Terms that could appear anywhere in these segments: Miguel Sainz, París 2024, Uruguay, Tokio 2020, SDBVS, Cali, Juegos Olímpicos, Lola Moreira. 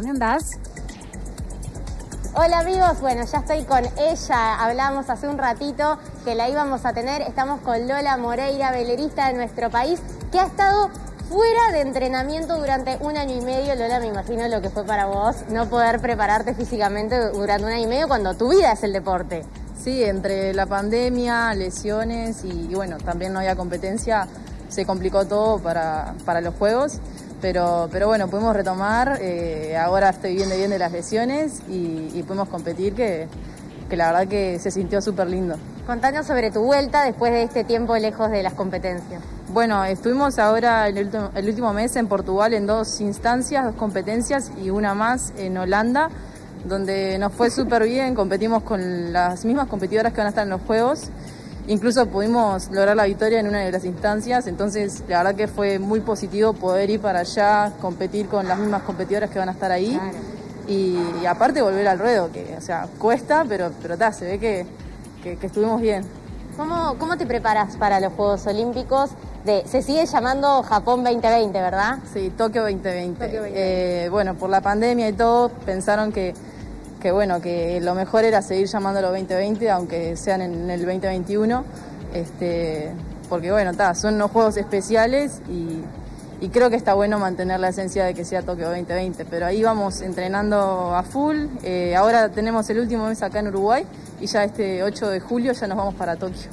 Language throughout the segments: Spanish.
¿Dónde andás? Hola amigos, bueno, ya estoy con ella, hablamos hace un ratito que la íbamos a tener, estamos con Lola Moreira, velerista de nuestro país, que ha estado fuera de entrenamiento durante 1 año y medio. Lola, me imagino lo que fue para vos no poder prepararte físicamente durante 1 año y medio cuando tu vida es el deporte. Sí, entre la pandemia, lesiones y bueno, también no había competencia, se complicó todo para los Juegos. Pero bueno, pudimos retomar, ahora estoy bien de las lesiones y pudimos competir, que la verdad que se sintió súper lindo. Contanos sobre tu vuelta después de este tiempo lejos de las competencias. Bueno, estuvimos ahora el último mes en Portugal en 2 competencias y una más en Holanda, donde nos fue súper bien, competimos con las mismas competidoras que van a estar en los Juegos. Incluso pudimos lograr la victoria en una de las instancias, entonces la verdad que fue muy positivo poder ir para allá, competir con las mismas competidoras que van a estar ahí. Claro. Y aparte volver al ruedo, que o sea, cuesta, pero se ve que estuvimos bien. ¿Cómo te preparas para los Juegos Olímpicos? Se sigue llamando Japón 2020, ¿verdad? Sí, Tokio 2020. Tokio 2020. Bueno, por la pandemia y todo, pensaron que bueno, que lo mejor era seguir llamándolo 2020, aunque sean en el 2021, porque bueno, son unos juegos especiales y creo que está bueno mantener la esencia de que sea Tokio 2020, pero ahí vamos entrenando a full, ahora tenemos el último mes acá en Uruguay y ya este 8 de julio ya nos vamos para Tokio.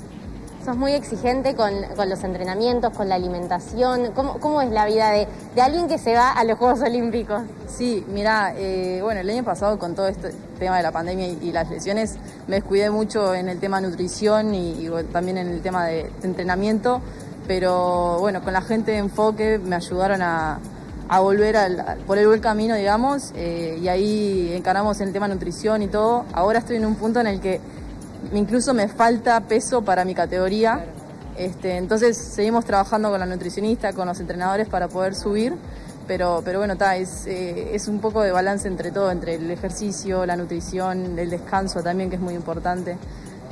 Sos muy exigente con los entrenamientos, con la alimentación. ¿Cómo es la vida de alguien que se va a los Juegos Olímpicos? Sí, mirá, bueno, el año pasado con todo este tema de la pandemia y las lesiones me descuidé mucho en el tema nutrición y también en el tema de entrenamiento, pero bueno, con la gente de Enfoque me ayudaron a volver por el buen camino, digamos, y ahí encaramos el tema nutrición y todo. Ahora estoy en un punto en el que incluso me falta peso para mi categoría, claro. Entonces seguimos trabajando con la nutricionista, con los entrenadores para poder subir, pero bueno, es un poco de balance entre todo, entre el ejercicio, la nutrición, el descanso también, que es muy importante,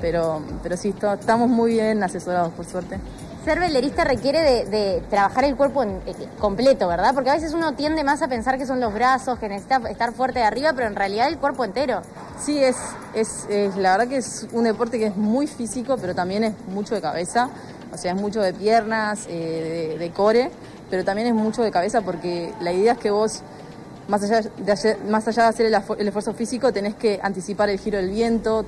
pero sí, estamos muy bien asesorados, por suerte. Ser velerista requiere de trabajar el cuerpo completo, ¿verdad? Porque a veces uno tiende más a pensar que son los brazos, que necesita estar fuerte de arriba, pero en realidad el cuerpo entero. Sí, la verdad que es un deporte que es muy físico, pero también es mucho de cabeza, o sea, es mucho de piernas, de core, pero también es mucho de cabeza porque la idea es que vos, más allá de hacer el esfuerzo físico, tenés que anticipar el giro del viento,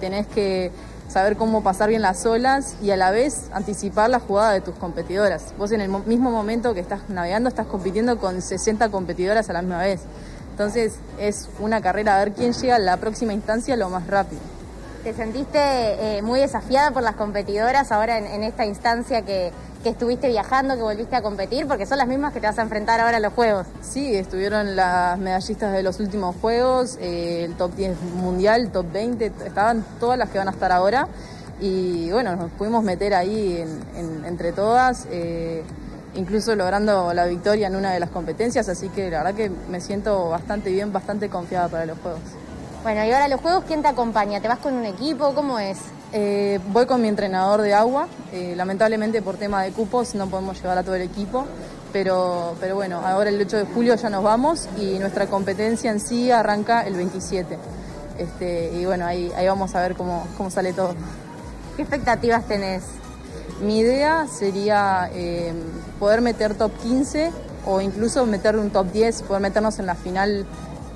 tenés que saber cómo pasar bien las olas y a la vez anticipar la jugada de tus competidoras. Vos en el mismo momento que estás navegando estás compitiendo con 60 competidoras a la misma vez. Entonces es una carrera a ver quién llega a la próxima instancia lo más rápido. ¿Te sentiste muy desafiada por las competidoras ahora en esta instancia que estuviste viajando, que volviste a competir? Porque son las mismas que te vas a enfrentar ahora a los Juegos. Sí, estuvieron las medallistas de los últimos Juegos, el top 10 mundial, top 20, estaban todas las que van a estar ahora. Y bueno, nos pudimos meter ahí entre todas, incluso logrando la victoria en una de las competencias. Así que la verdad que me siento bastante bien, bastante confiada para los Juegos. Bueno, y ahora los Juegos, ¿quién te acompaña? ¿Te vas con un equipo? ¿Cómo es? Voy con mi entrenador de agua. Lamentablemente por tema de cupos no podemos llevar a todo el equipo, pero bueno, ahora el 8 de julio ya nos vamos y nuestra competencia en sí arranca el 27. Y bueno, ahí vamos a ver cómo sale todo. ¿Qué expectativas tenés? Mi idea sería poder meter top 15 o incluso meter un top 10, poder meternos en la final.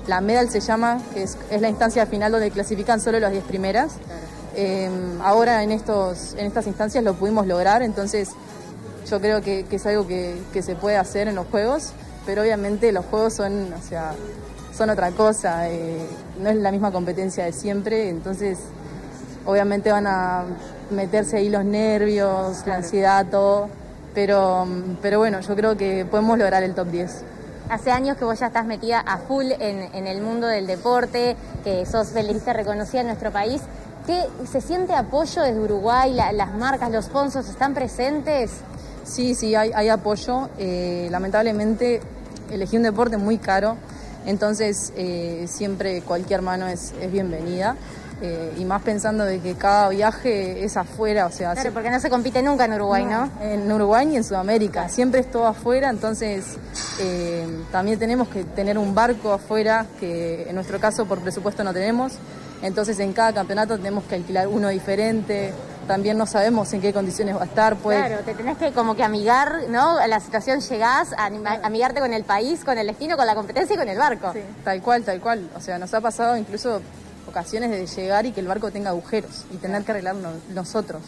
La medal se llama, que es la instancia final donde clasifican solo las 10 primeras. Claro. Ahora en estas instancias lo pudimos lograr, entonces yo creo que es algo que se puede hacer en los Juegos, pero obviamente los Juegos son otra cosa, no es la misma competencia de siempre, entonces obviamente van a meterse ahí los nervios, claro, la ansiedad, todo, pero bueno, yo creo que podemos lograr el top 10. Hace años que vos ya estás metida a full en el mundo del deporte, que sos velerista reconocida en nuestro país. ¿Qué se siente apoyo desde Uruguay? ¿Las marcas, los sponsors están presentes? Sí, hay apoyo. Lamentablemente elegí un deporte muy caro, entonces siempre cualquier mano es bienvenida. Y más pensando de que cada viaje es afuera, o sea... Claro, porque no se compite nunca en Uruguay, ¿no? En Uruguay ni en Sudamérica, claro. Siempre es todo afuera, entonces también tenemos que tener un barco afuera, que en nuestro caso por presupuesto no tenemos, entonces en cada campeonato tenemos que alquilar uno diferente, también no sabemos en qué condiciones va a estar, pues... Claro, te tenés que como que amigar, ¿no? A la situación llegás, amigarte con el país, con el destino, con la competencia y con el barco. Sí. Tal cual, tal cual, o sea, nos ha pasado incluso... ocasiones de llegar y que el barco tenga agujeros y tener que arreglarlo nosotros.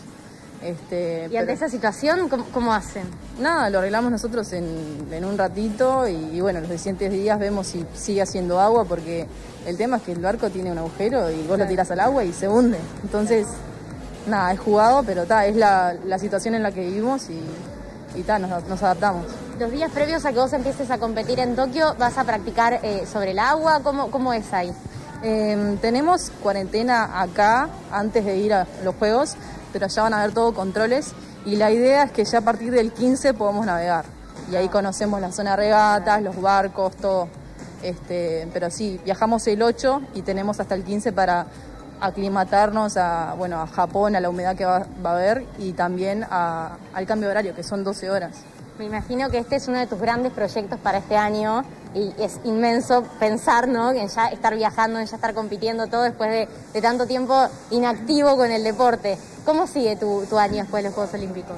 ¿Y ante esa situación cómo hacen? Nada, lo arreglamos nosotros en un ratito y bueno, los siguientes días vemos si sigue haciendo agua, porque el tema es que el barco tiene un agujero y vos lo tirás al agua y se hunde. Entonces, nada, es jugado, pero es la situación en la que vivimos y nos adaptamos. Los días previos a que vos empieces a competir en Tokio, ¿vas a practicar sobre el agua? ¿Cómo es ahí? Tenemos cuarentena acá antes de ir a los Juegos, pero allá van a haber todos controles y la idea es que ya a partir del 15 podamos navegar y ahí conocemos la zona de regatas, los barcos, todo. Pero sí, viajamos el 8 y tenemos hasta el 15 para aclimatarnos a Japón, a la humedad que va a haber y también al cambio de horario, que son 12 horas. Me imagino que este es uno de tus grandes proyectos para este año y es inmenso pensar, ¿no?, en ya estar viajando, en ya estar compitiendo todo después de tanto tiempo inactivo con el deporte. ¿Cómo sigue tu año después de los Juegos Olímpicos?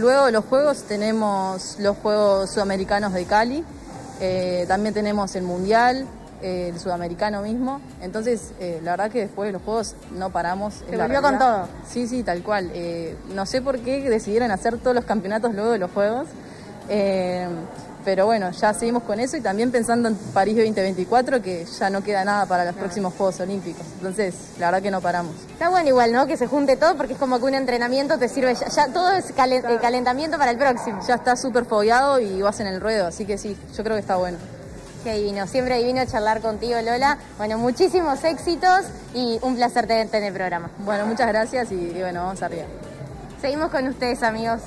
Luego de los Juegos tenemos los Juegos Sudamericanos de Cali, también tenemos el Mundial, el Sudamericano mismo. Entonces, la verdad que después de los Juegos no paramos. ¿Se volvió con todo? Sí, sí, tal cual. No sé por qué decidieron hacer todos los campeonatos luego de los Juegos. Pero bueno, ya seguimos con eso y también pensando en París 2024, que ya no queda nada para los próximos Juegos Olímpicos. Entonces, la verdad que no paramos. Está bueno igual, ¿no?, que se junte todo, porque es como que un entrenamiento te sirve, ya todo es calentamiento para el próximo. Ya está súper fogueado y vas en el ruedo, así que sí, yo creo que está bueno. Qué divino, siempre divino charlar contigo, Lola. Bueno, muchísimos éxitos y un placer tenerte en el programa. Bueno, muchas gracias y bueno, vamos arriba. Seguimos con ustedes, amigos.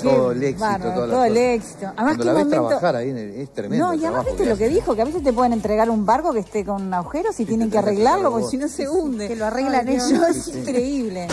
Todo el éxito, todo el éxito. Además, cuando la ves trabajar ahí es tremendo. No, y además viste lo que dijo, que a veces te pueden entregar un barco que esté con agujeros y tienen que arreglarlo, porque si no se hunde. Que lo arreglan ellos, es increíble.